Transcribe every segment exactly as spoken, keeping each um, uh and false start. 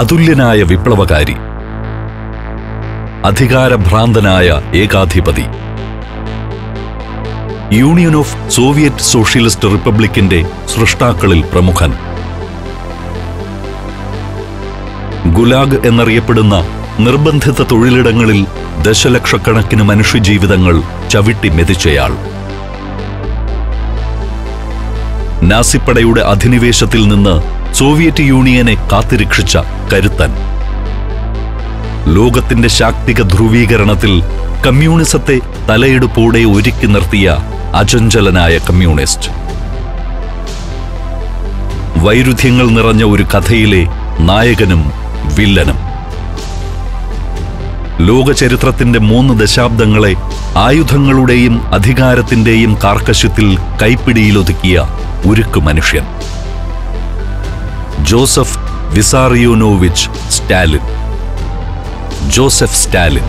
അതുല്യനായ വിപ്ലവകാരി, അധികാരഭ്രാന്തനായ ഏകാധിപതി, യൂണിയൻ ഓഫ് സോവിയറ്റ് സോഷ്യലിസ്റ്റ് റിപ്പബ്ലിക്കിന്റെ സൃഷ്ടാക്കളിൽ പ്രമുഖൻ, ഗുലാഗ് എന്നറിയപ്പെടുന്ന നിർബന്ധിത തൊഴിലിടങ്ങളിൽ ദശലക്ഷക്കണക്കിന് മനുഷ്യജീവിതങ്ങൾ ചവിട്ടി മെതിച്ചയാൾ, നാസിപ്പടയുടെ അധിനിവേശത്തിൽ നിന്ന് സോവിയറ്റ് യൂണിയനെ കാത്തുരക്ഷിച്ച കരുത്തൻ, ലോകത്തിന്റെ ശാക്തിക ധ്രുവീകരണത്തിൽ കമ്മ്യൂണിസത്തെ തലയെടുപ്പോടെ ഒരുക്കി നിർത്തിയ അചഞ്ചലനായ കമ്മ്യൂണിസ്റ്റ്, വൈരുദ്ധ്യങ്ങൾ നിറഞ്ഞ ഒരു കഥയിലെ നായകനും വില്ലനും, ലോകചരിത്രത്തിന്റെ മൂന്ന് ദശാബ്ദങ്ങളെ ആയുധങ്ങളുടെയും അധികാരത്തിന്റെയും കാർക്കശ്യത്തിൽ കൈപ്പിടിയിലൊതുക്കിയ ഉരുക്ക് മനുഷ്യൻ, Joseph Vissarionovich Stalin, Joseph Stalin.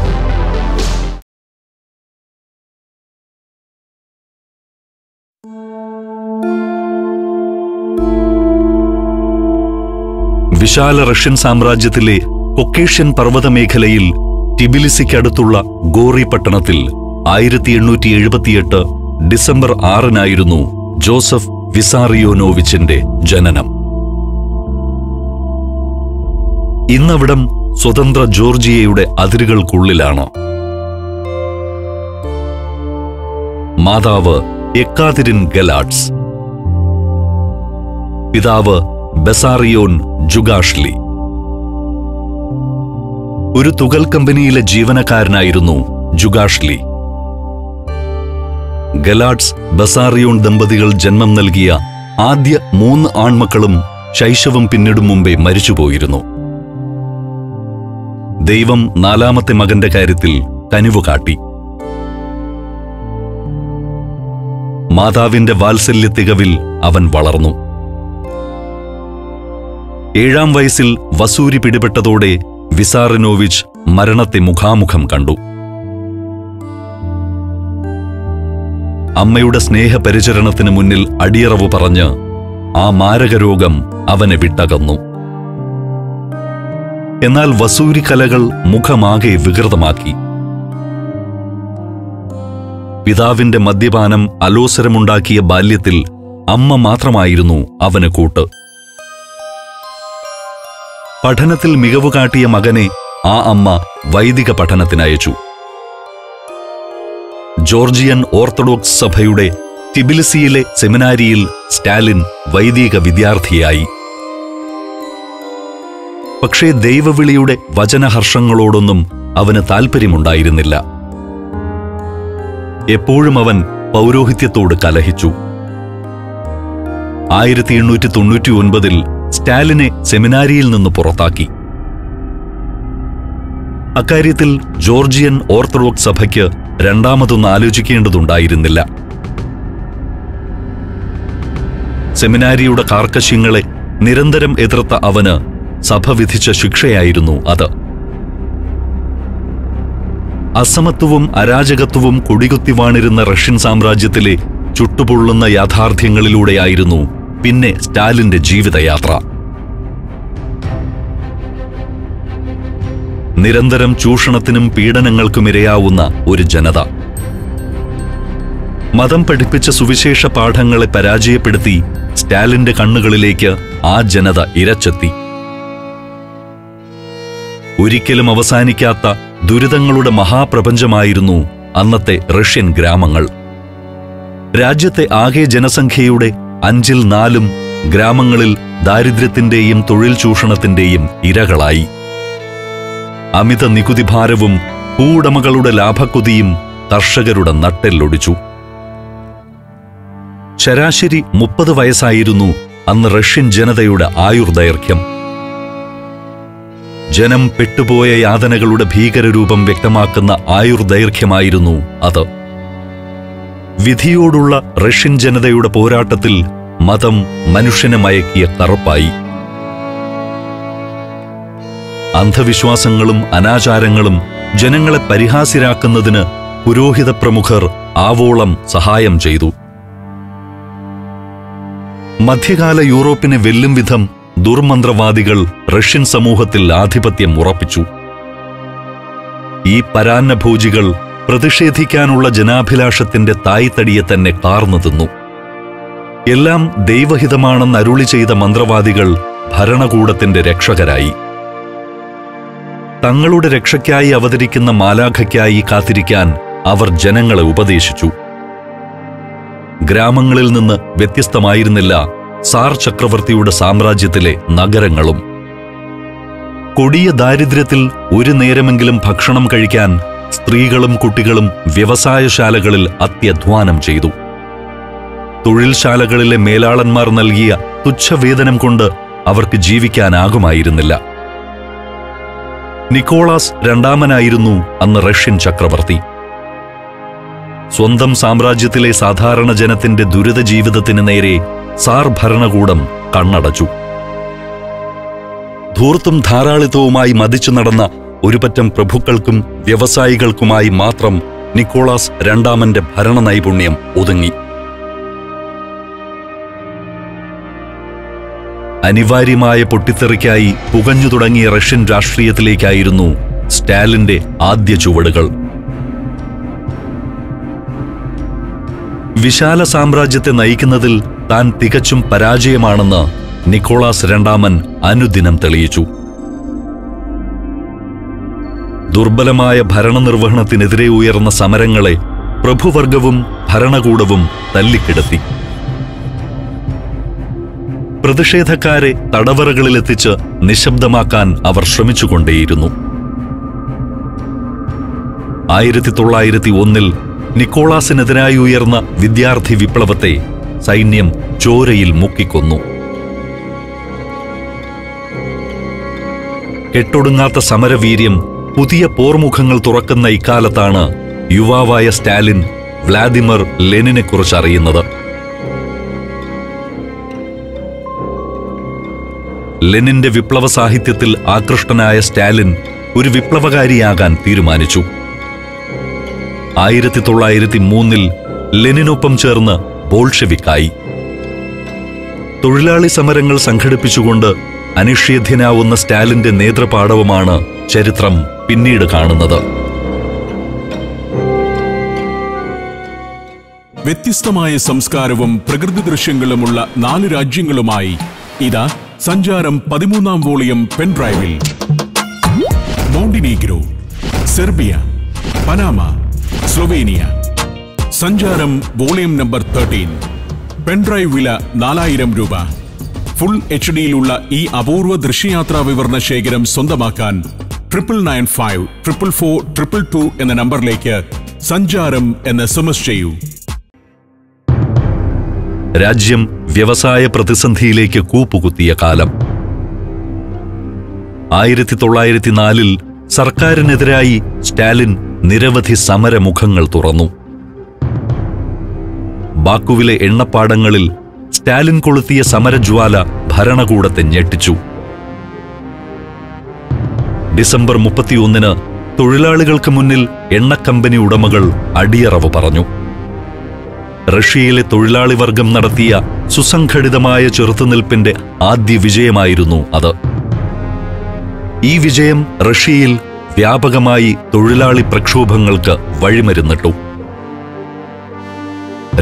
വിശാല റഷ്യൻ സാമ്രാജ്യത്തിലെ കൊക്കേഷ്യൻ പർവ്വതമേഖലയിൽ ടിബിലിസിക്കടുത്തുള്ള ഗോറി പട്ടണത്തിൽ ആയിരത്തി എണ്ണൂറ്റി എഴുപത്തിയെട്ട് ഡിസംബർ ആറിനായിരുന്നു ജോസഫ് വിസാറിയോനോവിച്ചിന്റെ ജനനം. ഇന്നവിടം സ്വതന്ത്ര ജോർജിയയുടെ അതിരുകൾക്കുള്ളിലാണ്. മാതാവ് എക്കാതിരിൻ ഗലാഡ്സ്, പിതാവ് ബെസാറിയോൻ ജുഗാഷ്ലി. ഒരു തുകൽ കമ്പനിയിലെ ജീവനക്കാരനായിരുന്നു ജുഗാഷ്ലി. ഗലാഡ്സ് ബെസാറിയോൺ ദമ്പതികൾ ജന്മം നൽകിയ ആദ്യ മൂന്ന് ആൺമക്കളും ശൈശവം പിന്നിടും മുമ്പേ മരിച്ചുപോയിരുന്നു. ദൈവം നാലാമത്തെ മകന്റെ കാര്യത്തിൽ കനിവ് കാട്ടി. മാതാവിന്റെ വാത്സല്യ തികവിൽ അവൻ വളർന്നു. ഏഴാം വയസ്സിൽ വസൂരി പിടിപെട്ടതോടെ വിസാറിനോവിച്ച് മരണത്തെ മുഖാമുഖം കണ്ടു. അമ്മയുടെ സ്നേഹപരിചരണത്തിന് മുന്നിൽ അടിയറവ് പറഞ്ഞ് ആ മാരകരോഗം അവനെ വിട്ടകന്നു. എന്നാൽ വസൂരി കലകൾ മുഖമാകെ വികൃതമാക്കി. പിതാവിന്റെ മദ്യപാനം അലോസരമുണ്ടാക്കിയ ബാല്യത്തിൽ അമ്മ മാത്രമായിരുന്നു അവന് കൂട്ട്. പഠനത്തിൽ മികവ് കാട്ടിയ മകനെ ആ അമ്മ വൈദിക പഠനത്തിനയച്ചു. ജോർജിയൻ ഓർത്തഡോക്സ് സഭയുടെ ടിബിലിസിയിലെ സെമിനാരിയിൽ സ്റ്റാലിൻ വൈദിക വിദ്യാർത്ഥിയായി. പക്ഷേ ദൈവവിളിയുടെ വചനഹർഷങ്ങളോടൊന്നും അവന് താൽപ്പര്യമുണ്ടായിരുന്നില്ല. എപ്പോഴും അവൻ പൗരോഹിത്യത്തോട് കലഹിച്ചു. ആയിരത്തി എണ്ണൂറ്റി തൊണ്ണൂറ്റി ഒൻപതിൽ സ്റ്റാലിനെ സെമിനാരിയിൽ നിന്ന് പുറത്താക്കി. അക്കാര്യത്തിൽ ജോർജിയൻ ഓർത്തഡോക്സ് സഭയ്ക്ക് രണ്ടാമതൊന്ന് ആലോചിക്കേണ്ടതുണ്ടായിരുന്നില്ല. സെമിനാരിയുടെ കാർക്കശ്യങ്ങളെ നിരന്തരം എതിർത്ത അവന് സഭ വിധിച്ച ശിക്ഷയായിരുന്നു അത്. അസമത്വവും അരാജകത്വവും കൊടികുത്തി വാണിരുന്ന റഷ്യൻ സാമ്രാജ്യത്തിലെ ചുട്ടുപൊള്ളുന്ന യാഥാർത്ഥ്യങ്ങളിലൂടെയായിരുന്നു പിന്നെ സ്റ്റാലിന്റെ ജീവിതയാത്ര. നിരന്തരം ചൂഷണത്തിനും പീഡനങ്ങൾക്കുമിരയാവുന്ന ഒരു ജനത, മതം പഠിപ്പിച്ച സുവിശേഷ പാഠങ്ങളെ പരാജയപ്പെടുത്തി സ്റ്റാലിന്റെ കണ്ണുകളിലേക്ക് ആ ജനത ഇരച്ചെത്തി. ഒരിക്കലും അവസാനിക്കാത്ത ദുരിതങ്ങളുടെ മഹാപ്രപഞ്ചമായിരുന്നു അന്നത്തെ റഷ്യൻ ഗ്രാമങ്ങൾ. രാജ്യത്തെ ആകെ ജനസംഖ്യയുടെ അഞ്ചിൽ നാലും ഗ്രാമങ്ങളിൽ ദാരിദ്ര്യത്തിന്റെയും തൊഴിൽ ചൂഷണത്തിന്റെയും ഇരകളായി. അമിത നികുതിഭാരവും ഭൂവുടമകളുടെ ലാഭക്കൊതിയും കർഷകരുടെ നട്ടെല്ലൊടിച്ചു. ശരാശരി മുപ്പത് വയസ്സായിരുന്നു അന്ന് റഷ്യൻ ജനതയുടെ ആയുർദൈർഘ്യം. ജനം പെട്ടുപോയ യാതനകളുടെ ഭീകരരൂപം വ്യക്തമാക്കുന്ന ആയുർദൈർഘ്യമായിരുന്നു അത്. വിധിയോടുള്ള റഷ്യൻ ജനതയുടെ പോരാട്ടത്തിൽ മതം മനുഷ്യനെ മയക്കിയ കറുപ്പായി. അന്ധവിശ്വാസങ്ങളും അനാചാരങ്ങളും ജനങ്ങളെ പരിഹാസ്യരാക്കുന്നതിന് പുരോഹിത പ്രമുഖർ ആവോളം സഹായം ചെയ്തു. മധ്യകാല യൂറോപ്പിനെ വെല്ലും വിധം ദുർമന്ത്രവാദികൾ റഷ്യൻ സമൂഹത്തിൽ ആധിപത്യം ഉറപ്പിച്ചു. ഈ പരാന്നഭോജികൾ പ്രതിഷേധിക്കാനുള്ള ജനാഭിലാഷത്തിന്റെ തായ്തടിയെ തന്നെ കാർന്നു തിന്നു. എല്ലാം ദൈവഹിതമാണെന്ന് അരുളി ചെയ്ത മന്ത്രവാദികൾ ഭരണകൂടത്തിന്റെ രക്ഷകരായി. തങ്ങളുടെ രക്ഷയ്ക്കായി അവതരിക്കുന്ന മാലാഖയ്ക്കായി കാത്തിരിക്കാൻ അവർ ജനങ്ങളെ ഉപദേശിച്ചു. ഗ്രാമങ്ങളിൽ നിന്ന് വ്യത്യസ്തമായിരുന്നില്ല സാർ ചക്രവർത്തിയുടെ സാമ്രാജ്യത്തിലെ നഗരങ്ങളും. കൊടിയ ദാരിദ്ര്യത്തിൽ ഒരു നേരമെങ്കിലും ഭക്ഷണം കഴിക്കാൻ സ്ത്രീകളും കുട്ടികളും വ്യവസായശാലകളിൽ അത്യധ്വാനം ചെയ്തു. തൊഴിൽശാലകളിലെ മേലാളന്മാർ നൽകിയ തുച്ഛവേതനം കൊണ്ട് അവർക്ക് ജീവിക്കാനാകുമായിരുന്നില്ല. നിക്കോളാസ് രണ്ടാമനായിരുന്നു അന്ന് റഷ്യൻ ചക്രവർത്തി. സ്വന്തം സാമ്രാജ്യത്തിലെ സാധാരണ ജനത്തിന്റെ ദുരിത ജീവിതത്തിന് നേരെ സാർ ഭരണകൂടം കണ്ണടച്ചു. ധൂർത്തും ധാരാളിത്തവുമായി മതിച്ചു നടന്ന ഒരുപറ്റം പ്രഭുക്കൾക്കും വ്യവസായികൾക്കുമായി മാത്രം നിക്കോളാസ് രണ്ടാമന്റെ ഭരണ നൈപുണ്യം ഒതുങ്ങി. അനിവാര്യമായ പൊട്ടിത്തെറിക്കായി പുകഞ്ഞു തുടങ്ങിയ റഷ്യൻ രാഷ്ട്രീയത്തിലേക്കായിരുന്നു സ്റ്റാലിന്റെ ആദ്യ ചുവടുകൾ. വിശാല സാമ്രാജ്യത്തെ നയിക്കുന്നതിൽ താൻ തികച്ചും പരാജയമാണെന്ന് നിക്കോളാസ് രണ്ടാമൻ അനുദിനം തെളിയിച്ചു. ദുർബലമായ ഭരണനിർവഹണത്തിനെതിരെ ഉയർന്ന സമരങ്ങളെ പ്രഭുവർഗവും ഭരണകൂടവും തല്ലിക്കിടത്തി. പ്രതിഷേധക്കാരെ തടവറകളിലെത്തിച്ച് നിശബ്ദമാക്കാൻ അവർ ശ്രമിച്ചുകൊണ്ടേയിരുന്നു. ആയിരത്തി തൊള്ളായിരത്തി ഒന്നിൽ നിക്കോളാസിനെതിരായി ഉയർന്ന വിദ്യാർത്ഥി വിപ്ലവത്തെ സൈന്യം ചോരയിൽ മുക്കിക്കൊന്നു. കെട്ടൊടുങ്ങാത്ത സമരവീര്യം പുതിയ പോർമുഖങ്ങൾ തുറക്കുന്ന ഇക്കാലത്താണ് യുവാവായ സ്റ്റാലിൻ വ്ളാദിമിർ ലെനിനെക്കുറിച്ച് അറിയുന്നത്. ലെനിന്റെ വിപ്ലവ സാഹിത്യത്തിൽ ആകൃഷ്ടനായ സ്റ്റാലിൻ ഒരു വിപ്ലവകാരിയാകാൻ തീരുമാനിച്ചു. ആയിരത്തി തൊള്ളായിരത്തി മൂന്നിൽ ലെനിനൊപ്പം ചേർന്ന് ബോൾഷെവിക്കായി. തൊഴിലാളി സമരങ്ങൾ സംഘടിപ്പിച്ചുകൊണ്ട് അനിഷേധ്യനാവുന്ന സ്റ്റാലിന്റെ നേതൃപാടവമാണ് ചരിത്രം പിന്നീട് കാണുന്നത്. വ്യത്യസ്തമായ സംസ്കാരവും പ്രകൃതി ദൃശ്യങ്ങളുമുള്ള നാല് രാജ്യങ്ങളുമായി ഇതാ സഞ്ചാരം പതിമൂന്നാം വോളിയം പെൻഡ്രൈവിൽ. Montenegro, Serbia, Panama, Slovenia. സഞ്ചാരം വോളിയം നമ്പർ പതിമൂന്ന്. പെൻഡ്രൈവ് വില നാലായിരം രൂപ. ഫുൾ എച്ച് ഡിയിലുള്ള ഈ അപൂർവ ദൃശ്യയാത്രാ വിവരണ ശേഖരം സ്വന്തമാക്കാൻ triple nine five triple four triple two എന്ന നമ്പറിലേക്ക് സഞ്ചാരം എന്ന് എസ് എം എസ് ചെയ്യൂ. രാജ്യം വ്യവസായ പ്രതിസന്ധിയിലേക്ക് കൂപ്പുകുത്തിയ കാലം. ആയിരത്തി തൊള്ളായിരത്തി നാലിൽ സർക്കാരിനെതിരായി സ്റ്റാലിൻ നിരവധി സമരമുഖങ്ങൾ തുറന്നു. ബാക്കുവിലെ എണ്ണപ്പാടങ്ങളിൽ സ്റ്റാലിൻ കൊളുത്തിയ സമരജ്വാല ഭരണകൂടത്തെ ഞെട്ടിച്ചു. ഡിസംബർ മുപ്പത്തിയൊന്നിന് തൊഴിലാളികൾക്ക് മുന്നിൽ എണ്ണക്കമ്പനി ഉടമകൾ അടിയറവ് പറഞ്ഞു. റഷ്യയിലെ തൊഴിലാളി വർഗം നടത്തിയ സുസംഘടിതമായ ചെറുത്തുനിൽപ്പിന്റെ ആദ്യ വിജയമായിരുന്നു അത്. ഈ വിജയം റഷ്യയിൽ വ്യാപകമായി തൊഴിലാളി പ്രക്ഷോഭങ്ങൾക്ക് വഴിമരുന്നിട്ടു.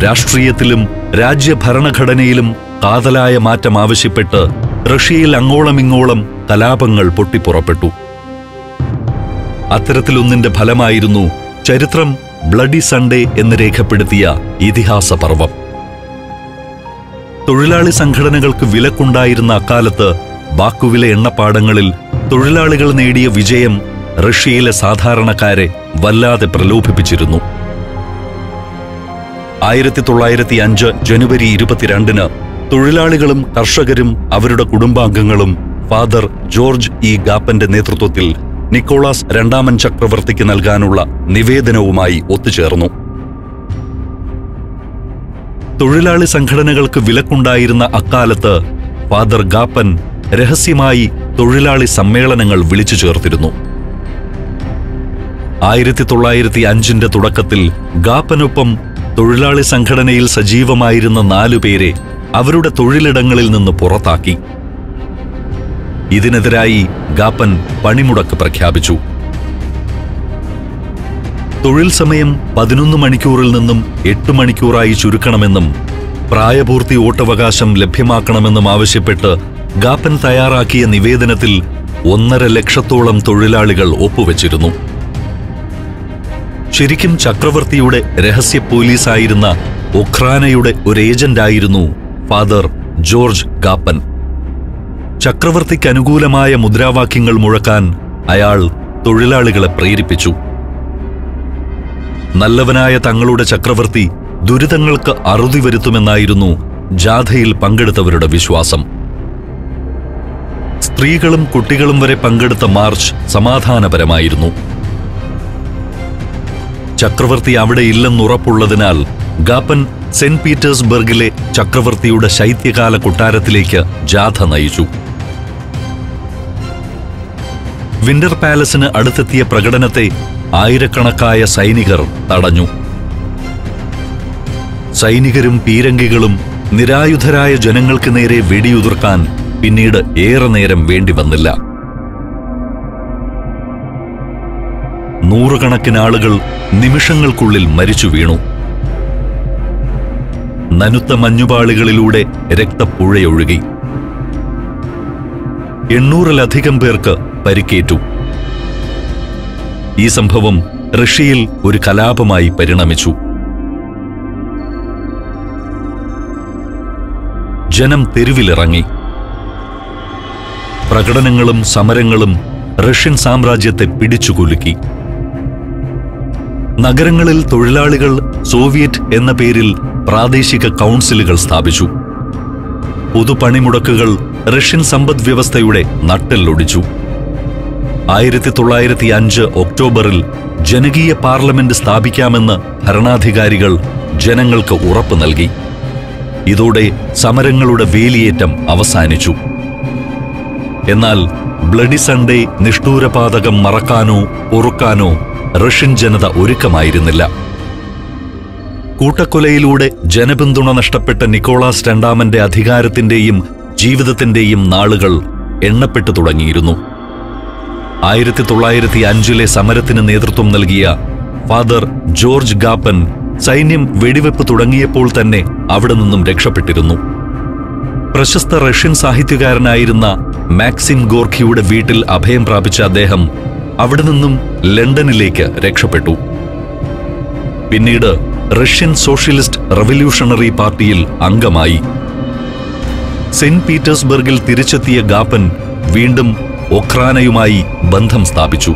രാഷ്ട്രീയത്തിലും രാജ്യഭരണഘടനയിലും കാതലായ മാറ്റം ആവശ്യപ്പെട്ട് റഷ്യയിൽ അങ്ങോളമിങ്ങോളം കലാപങ്ങൾ പൊട്ടിപ്പുറപ്പെട്ടു. അത്തരത്തിലൊന്നിന്റെ ഫലമായിരുന്നു ചരിത്രം ബ്ലഡി സൺഡേ എന്ന് രേഖപ്പെടുത്തിയ ഇതിഹാസ പർവം. തൊഴിലാളി സംഘടനകൾക്ക് വിലക്കുണ്ടായിരുന്ന അക്കാലത്ത് ബാക്കുവിലെ എണ്ണപ്പാടങ്ങളിൽ തൊഴിലാളികൾ നേടിയ വിജയം റഷ്യയിലെ സാധാരണക്കാരെ വല്ലാതെ പ്രലോഭിപ്പിച്ചിരുന്നു. ആയിരത്തി തൊള്ളായിരത്തി അഞ്ച് ജനുവരി ഇരുപത്തിരണ്ടിന് തൊഴിലാളികളും കർഷകരും അവരുടെ കുടുംബാംഗങ്ങളും ഫാദർ ജോർജ് ഇ ഗാപ്പന്റെ നേതൃത്വത്തിൽ നിക്കോളാസ് രണ്ടാമൻ ചക്രവർത്തിക്ക് നൽകാനുള്ള നിവേദനവുമായി ഒത്തുചേർന്നു. തൊഴിലാളി സംഘടനകൾക്ക് വിലക്കുണ്ടായിരുന്ന അക്കാലത്ത് ഫാദർ ഗാപ്പൻ രഹസ്യമായി തൊഴിലാളി സമ്മേളനങ്ങൾ വിളിച്ചു ചേർത്തിരുന്നു. ആയിരത്തി തൊള്ളായിരത്തി അഞ്ചിന്റെ തുടക്കത്തിൽ ഗാപ്പനൊപ്പം തൊഴിലാളി സംഘടനയിൽ സജീവമായിരുന്ന നാലുപേരെ അവരുടെ തൊഴിലിടങ്ങളിൽ നിന്ന് പുറത്താക്കി. ഇതിനെതിരായി ഗാപ്പൻ പണിമുടക്ക് പ്രഖ്യാപിച്ചു. തൊഴിൽ സമയം പതിനൊന്ന് മണിക്കൂറിൽ നിന്നും എട്ട് മണിക്കൂറായി ചുരുക്കണമെന്നും പ്രായപൂർത്തി വോട്ടവകാശം ലഭ്യമാക്കണമെന്നും ആവശ്യപ്പെട്ട് ഗാപ്പൻ തയ്യാറാക്കിയ നിവേദനത്തിൽ ഒന്നര ലക്ഷത്തോളം തൊഴിലാളികൾ ഒപ്പുവെച്ചിരുന്നു. ശരിക്കും ചക്രവർത്തിയുടെ രഹസ്യ പോലീസായിരുന്ന ഒഖ്രാനയുടെ ഒരു ഏജന്റായിരുന്നു ഫാദർ ജോർജ് ഗാപ്പൻ. ചക്രവർത്തിക്കനുകൂലമായ മുദ്രാവാക്യങ്ങൾ മുഴക്കാൻ അയാൾ തൊഴിലാളികളെ പ്രേരിപ്പിച്ചു. നല്ലവനായ തങ്ങളുടെ ചക്രവർത്തി ദുരിതങ്ങൾക്ക് അറുതി വരുത്തുമെന്നായിരുന്നു ജാഥയിൽ പങ്കെടുത്തവരുടെ വിശ്വാസം. സ്ത്രീകളും കുട്ടികളും വരെ പങ്കെടുത്ത മാർച്ച് സമാധാനപരമായിരുന്നു. ചക്രവർത്തി അവിടെയില്ലെന്നുറപ്പുള്ളതിനാൽ ഗാപ്പൻ സെന്റ് പീറ്റേഴ്സ്ബർഗിലെ ചക്രവർത്തിയുടെ ശൈത്യകാല കൊട്ടാരത്തിലേക്ക് ജാഥ നയിച്ചു. വിന്റർ പാലസിന് അടുത്തെത്തിയ പ്രകടനത്തെ ആയിരക്കണക്കായ സൈനികർ തടഞ്ഞു. സൈനികരും പീരങ്കികളും നിരായുധരായ ജനങ്ങൾക്ക് നേരെ വെടിയുതിർക്കാൻ പിന്നീട് ഏറെ നേരം വേണ്ടിവന്നില്ല. നൂറുകണക്കിന് ആളുകൾ നിമിഷങ്ങൾക്കുള്ളിൽ മരിച്ചു വീണു. നനുത്ത മഞ്ഞുപാളികളിലൂടെ രക്തപ്പുഴയൊഴുകി. എണ്ണൂറിലധികം പേർക്ക് പരിക്കേറ്റു. ഈ സംഭവം റഷ്യയിൽ ഒരു കലാപമായി പരിണമിച്ചു. ജനം തെരുവിലിറങ്ങി. പ്രകടനങ്ങളും സമരങ്ങളും റഷ്യൻ സാമ്രാജ്യത്തെ പിടിച്ചുകുലുക്കി. നഗരങ്ങളിൽ തൊഴിലാളികൾ സോവിയറ്റ് എന്ന പേരിൽ പ്രാദേശിക കൗൺസിലുകൾ സ്ഥാപിച്ചു. പൊതുപണിമുടക്കുകൾ റഷ്യൻ സമ്പദ് വ്യവസ്ഥയുടെ നട്ടെല്ലൊടിച്ചു. ആയിരത്തി തൊള്ളായിരത്തി അഞ്ച് ഒക്ടോബറിൽ ജനകീയ പാർലമെന്റ് സ്ഥാപിക്കാമെന്ന് ഭരണാധികാരികൾ ജനങ്ങൾക്ക് ഉറപ്പ് നൽകി. ഇതോടെ സമരങ്ങളുടെ വേലിയേറ്റം അവസാനിച്ചു. എന്നാൽ ബ്ലഡി സൺഡേ നിഷ്ഠൂരപാതകം മറക്കാനോ പൊറുക്കാനോ റഷ്യൻ ജനത ഒരുക്കമായിരുന്നില്ല. കൂട്ടക്കൊലയിലൂടെ ജനപിന്തുണ നഷ്ടപ്പെട്ട നിക്കോളാസ് രണ്ടാമന്റെ അധികാരത്തിന്റെയും ജീവിതത്തിന്റെയും നാളുകൾ എണ്ണപ്പെട്ടു തുടങ്ങിയിരുന്നു. ആയിരത്തി തൊള്ളായിരത്തി അഞ്ചിലെ സമരത്തിന് നേതൃത്വം നൽകിയ ഫാദർ ജോർജ് ഗാപ്പൻ സൈന്യം വെടിവെപ്പ് തുടങ്ങിയപ്പോൾ തന്നെ അവിടെ നിന്നും രക്ഷപ്പെട്ടിരുന്നു. പ്രശസ്ത റഷ്യൻ സാഹിത്യകാരനായിരുന്ന മാക്സിം ഗോർക്കിയുടെ വീട്ടിൽ അഭയം പ്രാപിച്ച അദ്ദേഹം അവിടെ നിന്നും ലണ്ടനിലേക്ക് രക്ഷപ്പെട്ടു. പിന്നീട് റഷ്യൻ സോഷ്യലിസ്റ്റ് റവല്യൂഷണറി പാർട്ടിയിൽ അംഗമായി. സെന്റ് പീറ്റേഴ്സ്ബർഗിൽ തിരിച്ചെത്തിയ ഗാപ്പൻ വീണ്ടും ഒഖ്രാനയുമായി ബന്ധം സ്ഥാപിച്ചു.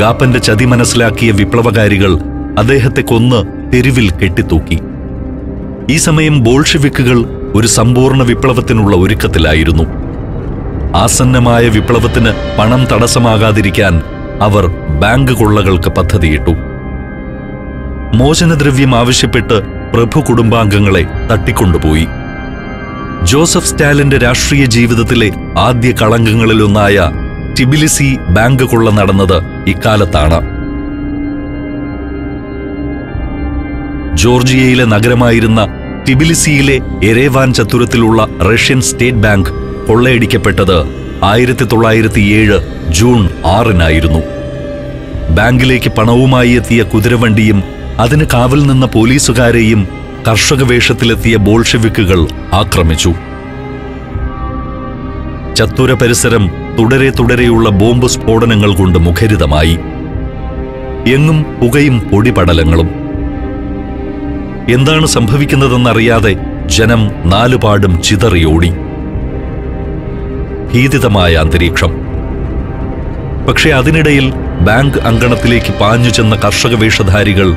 ഗാപ്പന്റെ ചതി മനസ്സിലാക്കിയ വിപ്ലവകാരികൾ അദ്ദേഹത്തെ കൊന്ന് തെരുവിൽ കെട്ടിത്തൂക്കി. ഈ സമയം ബോൾഷെവിക്കുകൾ ഒരു സമ്പൂർണ്ണ വിപ്ലവത്തിനുള്ള ഒരുക്കത്തിലായിരുന്നു. ആസന്നമായ വിപ്ലവത്തിന് പണം തടസ്സമാകാതിരിക്കാൻ അവർ ബാങ്ക് കൊള്ളകൾക്ക് പദ്ധതിയിട്ടു. മോചനദ്രവ്യം ആവശ്യപ്പെട്ട് പ്രഭു കുടുംബാംഗങ്ങളെ തട്ടിക്കൊണ്ടുപോയി. ജോസഫ് സ്റ്റാലിന്റെ രാഷ്ട്രീയ ജീവിതത്തിലെ ആദ്യ കളങ്കങ്ങളിലൊന്നായ ടിബിലിസി ബാങ്ക് കൊള്ള നടന്നത് ഇക്കാലത്താണ്. ജോർജിയയിലെ നഗരമായിരുന്ന ടിബിലിസിയിലെ എരേവാൻ ചത്തുരത്തിലുള്ള റഷ്യൻ സ്റ്റേറ്റ് ബാങ്ക് കൊള്ളയടിക്കപ്പെട്ടത് ആയിരത്തി തൊള്ളായിരത്തി ഏഴ് ജൂൺ ആറിനായിരുന്നു. ബാങ്കിലേക്ക് പണവുമായി എത്തിയ കുതിരവണ്ടിയും അതിന് കാവൽ നിന്ന പോലീസുകാരെയും കർഷക വേഷത്തിലെത്തിയ ബോൾഷെവിക്കുകൾ ആക്രമിച്ചു. ചത്തുര പരിസരം തുടരെ തുടരെയുള്ള ബോംബ് സ്ഫോടനങ്ങൾ കൊണ്ട് മുഖരിതമായി. എങ്ങും പുകയും പൊടിപടലങ്ങളും. എന്താണ് സംഭവിക്കുന്നതെന്നറിയാതെ ജനം നാലുപാടും ചിതറിയോടി. ഭീതിതമായ അന്തരീക്ഷം. പക്ഷേ അതിനിടയിൽ ബാങ്ക് അങ്കണത്തിലേക്ക് പാഞ്ഞു ചെന്ന കർഷക വേഷധാരികൾ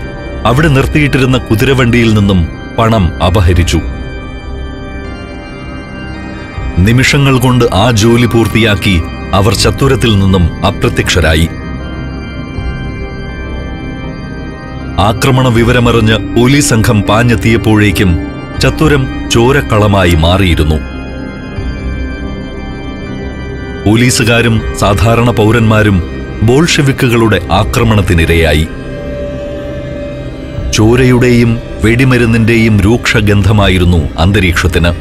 അവിടെ നിർത്തിയിട്ടിരുന്ന കുതിരവണ്ടിയിൽ നിന്നും പണം അപഹരിച്ചു. നിമിഷങ്ങൾ കൊണ്ട് ആ ജോലി പൂർത്തിയാക്കി അവർ ചത്തുരത്തിൽ നിന്നും അപ്രത്യക്ഷരായി. ആക്രമണ വിവരമറിഞ്ഞ് പോലീസ് സംഘം പാഞ്ഞെത്തിയപ്പോഴേക്കും ചത്തുരം ചോരക്കളമായി മാറിയിരുന്നു. പോലീസുകാരും സാധാരണ പൗരന്മാരും ബോൾഷെവിക്കുകളുടെ ആക്രമണത്തിനിരയായി. ചോരയുടെയും വെടിമരുന്നിന്റെയും രൂക്ഷഗന്ധമായിരുന്നു അന്തരീക്ഷത്തിന്.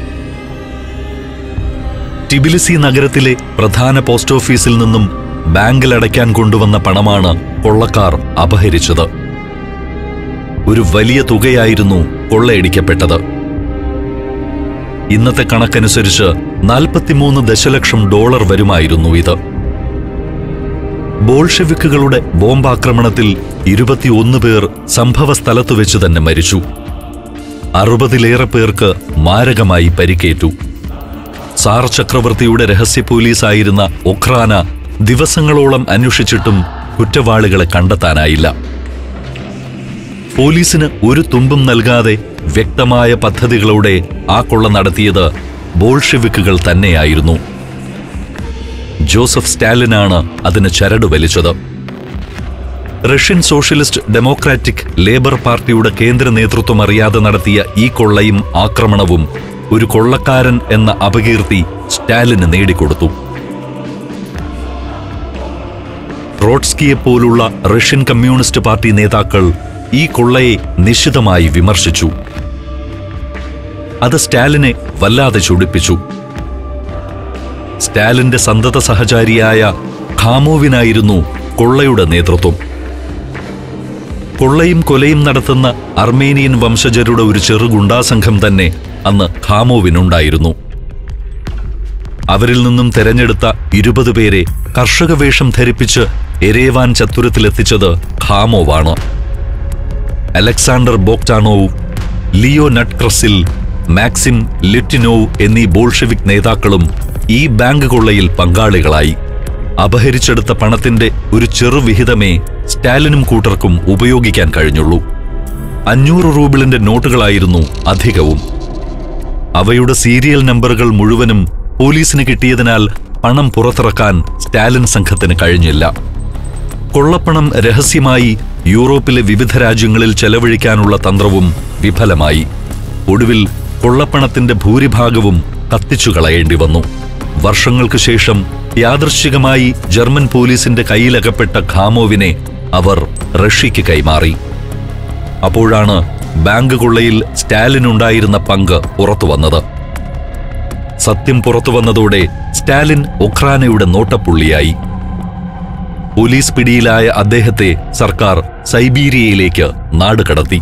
ടിബിലിസി നഗരത്തിലെ പ്രധാന പോസ്റ്റ് ഓഫീസിൽ നിന്നും ബാങ്കിലടയ്ക്കാൻ കൊണ്ടുവന്ന പണമാണ് കൊള്ളക്കാർ അപഹരിച്ചത്. ഒരു വലിയ തുകയായിരുന്നു കൊള്ളയടിക്കപ്പെട്ടത്. ഇന്നത്തെ കണക്കനുസരിച്ച് നാൽപ്പത്തിമൂന്ന് ദശലക്ഷം ഡോളർ വരുമായിരുന്നു ഇത്. ബോൾഷെവിക്കുകളുടെ ബോംബാക്രമണത്തിൽ ഇരുപത്തിയൊന്ന് പേർ സംഭവ സ്ഥലത്തു വെച്ച് തന്നെ മരിച്ചു. അറുപതിലേറെ പേർക്ക് മാരകമായി പരിക്കേറ്റു. സാർ ചക്രവർത്തിയുടെ രഹസ്യ പോലീസായിരുന്ന ഒഖ്രാന ദിവസങ്ങളോളം അന്വേഷിച്ചിട്ടും കുറ്റവാളികളെ കണ്ടെത്താനായില്ല. പോലീസിന് ഒരു തുമ്പും നൽകാതെ വ്യക്തമായ പദ്ധതികളോടെ ആ കൊള്ള നടത്തിയത് ബോൾഷെവിക്കുകൾ തന്നെയായിരുന്നു. ജോസഫ് സ്റ്റാലിനാണ് അതിന് ചരട് വലിച്ചത്. റഷ്യൻ സോഷ്യലിസ്റ്റ് ഡെമോക്രാറ്റിക് ലേബർ പാർട്ടിയുടെ കേന്ദ്ര നേതൃത്വം അറിയാതെ നടത്തിയ ഈ കൊള്ളയും ആക്രമണവും ഒരു കൊള്ളക്കാരൻ എന്ന അപകീർത്തി സ്റ്റാലിന് നേടിക്കൊടുത്തു. ട്രോട്സ്കിയെപ്പോലുള്ള റഷ്യൻ കമ്മ്യൂണിസ്റ്റ് പാർട്ടി നേതാക്കൾ ഈ കൊള്ളയെ നിശിതമായി വിമർശിച്ചു. അത് സ്റ്റാലിനെ വല്ലാതെ ചൊടിപ്പിച്ചു. സ്റ്റാലിന്റെ സന്തത സഹചാരിയായ ഖാമോവിനായിരുന്നു കൊള്ളയുടെ നേതൃത്വം. കൊള്ളയും കൊലയും നടത്തുന്ന അർമേനിയൻ വംശജരുടെ ഒരു ചെറു ഗുണ്ടാസംഘം തന്നെ അന്ന് ഖാമോവിനുണ്ടായിരുന്നു. അവരിൽ നിന്നും തെരഞ്ഞെടുത്ത ഇരുപത് പേരെ കർഷക വേഷം ധരിപ്പിച്ച് എരേവാൻ ചത്തുരത്തിലെത്തിച്ചത് ഖാമോവാണ്. അലക്സാണ്ടർ ബോക്ടാനോവ്, ലിയോ നട്ട്ക്രസിൽ, മാക്സിം ലിറ്റിനോവ് എന്നീ ബോൾഷെവിക് നേതാക്കളും ഈ ബാങ്ക് കൊള്ളയിൽ പങ്കാളികളായി. അപഹരിച്ചെടുത്ത പണത്തിന്റെ ഒരു ചെറുവിഹിതമേ സ്റ്റാലിനും കൂട്ടർക്കും ഉപയോഗിക്കാൻ കഴിഞ്ഞുള്ളൂ. അഞ്ഞൂറ് റൂബിളിന്റെ നോട്ടുകളായിരുന്നു അധികവും. അവയുടെ സീരിയൽ നമ്പറുകൾ മുഴുവനും പോലീസിന് കിട്ടിയതിനാൽ പണം പുറത്തിറക്കാൻ സ്റ്റാലിൻ സംഘത്തിന് കഴിഞ്ഞില്ല. കൊള്ളപ്പണം രഹസ്യമായി യൂറോപ്പിലെ വിവിധ രാജ്യങ്ങളിൽ ചെലവഴിക്കാനുള്ള തന്ത്രവും വിഫലമായി. ഒടുവിൽ കൊള്ളപ്പണത്തിന്റെ ഭൂരിഭാഗവും കത്തിച്ചു കളയേണ്ടി വന്നു. വർഷങ്ങൾക്കു ശേഷം യാദൃശ്ചികമായി ജർമ്മൻ പോലീസിന്റെ കയ്യിലകപ്പെട്ട ഖാമോവിനെ അവർ റഷ്യക്ക് കൈമാറി. അപ്പോഴാണ് ബാങ്ക് കൊള്ളയിൽ സ്റ്റാലിനുണ്ടായിരുന്ന പങ്ക് പുറത്തുവന്നത്. സത്യം പുറത്തുവന്നതോടെ സ്റ്റാലിൻ ഒഖ്രാനയുടെ നോട്ടപ്പുള്ളിയായി. പോലീസ് പിടിയിലായ അദ്ദേഹത്തെ സർക്കാർ സൈബീരിയയിലേക്ക് നാടുകടത്തി.